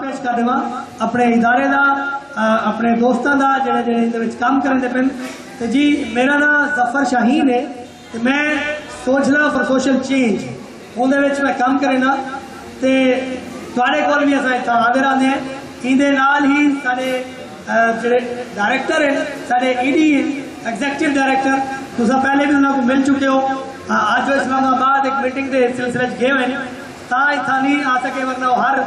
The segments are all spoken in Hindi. पेश कर देव अपने इदारे का अपने दोस्तों का जोड़े जोड़े काम करें तो जी मेरा नाम ज़फर शाहीन है। तो मैं सोचना फॉर सोशल चेंज उन्हें मैं काम करेंगे तो थोड़े कोल भी अस हाजिर आते हैं। इनके नाल ही साढ़े जो डायरेक्टर हैं साढ़े ईडी एग्जैक्टिव डायरेक्टर तुस पहले भी उन्होंने मिल चुके हो। अज इस्लामाबाद एक मीटिंग के सिलसिले गए हुए हैं ता इतना नहीं आ सके वरना हर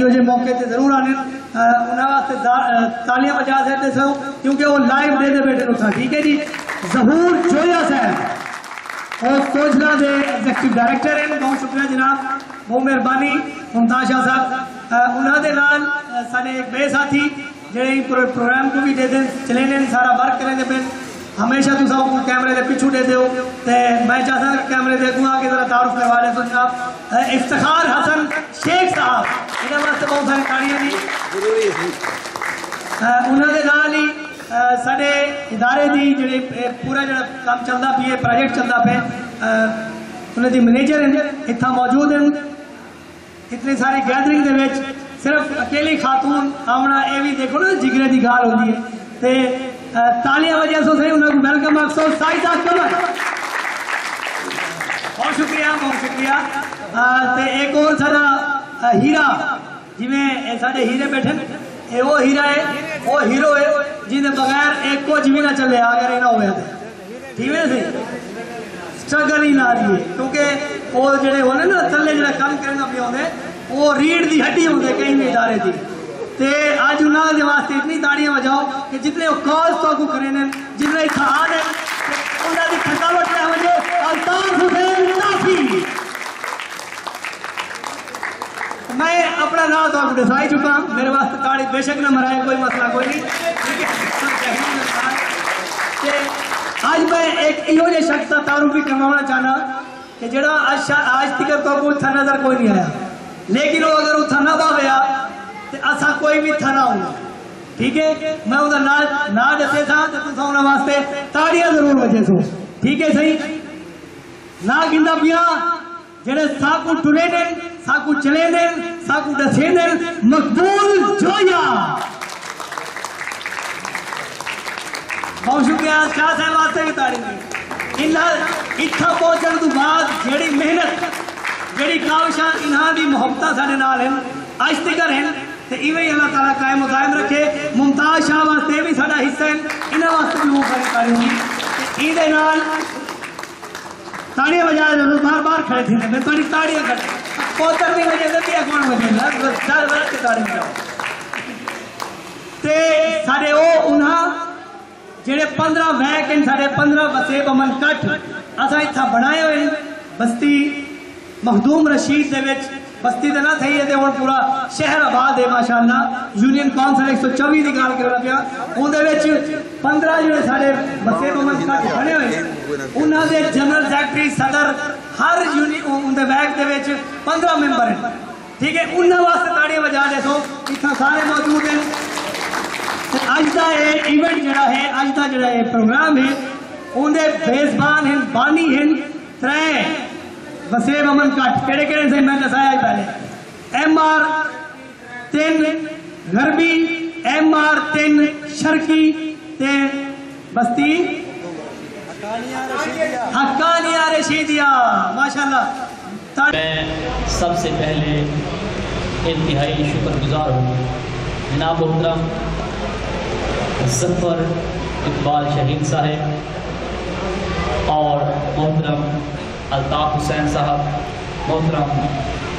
योजे मौके से जरूर आने उन्होंने तालियां बजा सकते सो क्योंकि वो लाइव दे बैठे उठा। ठीक है जी, ज़हूर जोया साहब और सोजना के एग्जैक्टिव डायरेक्टर हैं। बहुत शुक्रिया जनाब, बहुत मेहरबानी। मुमताज शाह साहब उन्होंने साढ़े एक बे साथी जेड़े प्रोग्राम को भी दे दें चले ने सारा वर्क करेंगे पे हमेशा तुम सब कैमरे के पिछू दे दो तो मैं चाहता कैमरे के अगू आके जरा तारुफ करवा लें। तो जनाब इफ्तिखार हसन शेख साहब इन्होंने वास्ते बहुत सारी तालियां दी। उन्होंने नाल ही साढ़े इदारे की जी पूरा जो काम चलता पे प्रोजेक्ट चलता पे उन्होंने मैनेजर हैं इतना मौजूद हैं। इतनी सारी गैदरिंग के सिर्फ अकेली खातून आमना यह भी देखो ना जिगरे की गाल होती है तो तालियां वजह सो सही उन्होंने वेलकम अफसोस साई साहब कमर बहुत शुक्रिया बहुत शुक्रिया। तो एक और सारा हीरा जिमें साढ़े हीरे बैठे ये वो हीरा है वो हीरो है जिन्हें बगैर एक को जिमें ना चले अगर ये ना हो ठीक है स्ट्रगल ही ना आ रही है क्योंकि वो जो होने ना थले जो कम करना पे आते वो रीढ़ की हड्डी होंगे कई भी इदारे की। तो अज उन्होंने वास्ते इतनी ताड़ियां बजाओ कि जितने वो कॉल तो अगू करे ने जितने इतना आने उन्होंने थकावट ना हो जाए। मैं अपना नाम तो आपको दसाई चुका मेरे वास्ते ताड़ी बेशक ना मराए कोई मसला कोई नहीं। अज मैं एक इहो जे शख्स का तारुफ भी करवाना चाहना कि जरा आज तक तो कोई था नजर कोई नहीं आया लेकिन वो अगर उठा ना पाया तो असा कोई भी थाना होगा। ठीक है मैं उनका ना दसे था तो वास्ते ताड़ियां जरूर बचे सो। ठीक है सही ना गिंदा पिया जेड़े साकू टुरे ने साकू चले ने साकू दसे ने मकबूल जोया बहुत शुक्रिया शाह साहब वास्ते भी ताड़ी इन्ना इतना पहुंचने तो बाद जेड़ी मेहनत जी काविशा इन्हों की मुहब्बत साढ़े नाल हैं अज तक हैं तो इवें अल्लाह ताला कायम कायम रखे। मुमताज शाह वास्ते भी साढ़ा हिस्सा है इन्होंने वास्ते भी ताड़ियां बजाए जो बार बार खड़े थे मैं थोड़ी ताड़ियां खड़े पोतर की वजह से कौन बजे तो साढ़े वो उन्हें जेडे 15 वैक हैं साढ़े 15 वसेब अमन कट्ठ अस इतना बनाए हुए बस्ती मखदूम रशीद के बस्ती तो ना थी है हम पूरा शहर आबाद है माशाअल्लाह। यूनियन काउंसिल 124 की गल करना पिया उन्हें 15 जो साढ़े बसे बने हुए उन्होंने जनरल सैकटरी सदर हर यूनियन वैक के 15 मैंबर हैं। ठीक है उन्होंने वास्ते ताड़ियां बजा देखो इतना सारे मौजूद हैं। अज का यह इवेंट जोड़ा है अज का जोड़ा प्रोग्राम है उनके मेजबान हैं बानी हैं त्रै वसेब अमन कट केड़े केड़े से मैं दसाया पहले MR 3 गरबी MR 3 शर्की ते बस्ती हकानिया रशीदिया माशाल्लाह। मैं सबसे पहले इंतहाई शुक्रगुजार हूँ जनाब मोहतरम ज़फर इकबाल शहीन साहब और मोहतरम अल्ताफ़ हुसैन साहब मोहतरम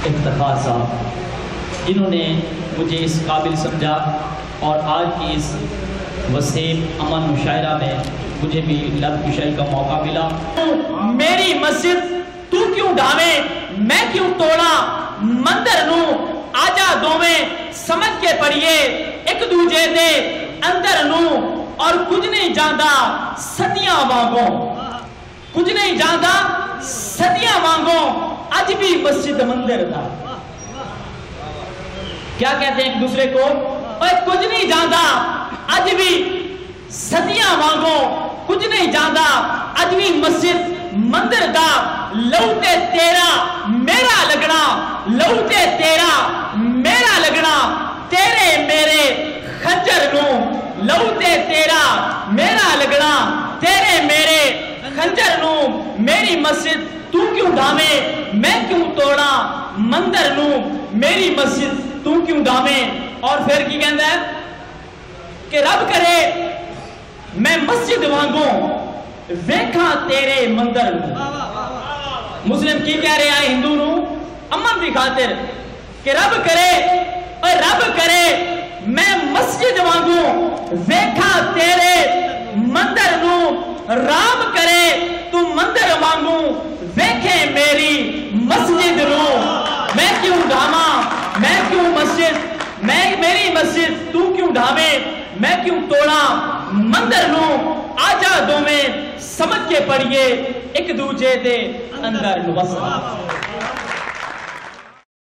इफ्तिखार साहब इन्होंने मुझे इस काबिल समझा और आज की इस वसीम अमन मुशायरा में मुझे भी लफ्ज़ कुशाई का मौका मिला। मेरी मस्जिद तू क्यों ढावे मैं क्यों तोड़ा मंदिर नू आजा दोवे समझ के पढ़िए एक दूजे दे अंदर नू और कुछ नहीं जाता सदियां वांगो कुछ नहीं जाता सदियां मांगो आज भी मस्जिद मंदिर था क्या कहते हैं एक दूसरे को और कुछ नहीं जानता आज भी सदियां मांगो कुछ नहीं जानता आज भी मस्जिद मंदिर था लौटे तेरा मेरा लगना लौटे तेरा मेरा लगना तेरे मेरे खंजर नूं लौते तेरा मेरा लगना, तेरे मेरे खंजर नूं मेरी मस्जिद तू क्यों धामे मैं क्यों तोड़ा, मंदिर नूं मेरी मस्जिद तू क्यों धामे। और फिर की कहता है कि रब करे मैं मस्जिद वांगू वेखा तेरे मंदिर। मुस्लिम की कह रहे हैं हिंदू नूं अमन की खातिर कि रब करे मैं मस्जिद वांगू वेखा तेरे मंदिर नूं, राम करे तू मंदिर वांगू वेखे मेरी मस्जिद नूं। मैं क्यों ढामा मैं क्यों मस्जिद, मैं मेरी मस्जिद तू क्यों ढावे मैं क्यों तोड़ा, मंदिर नूं आजा दो में समझ के पढ़िए एक दूजे दे अंदर।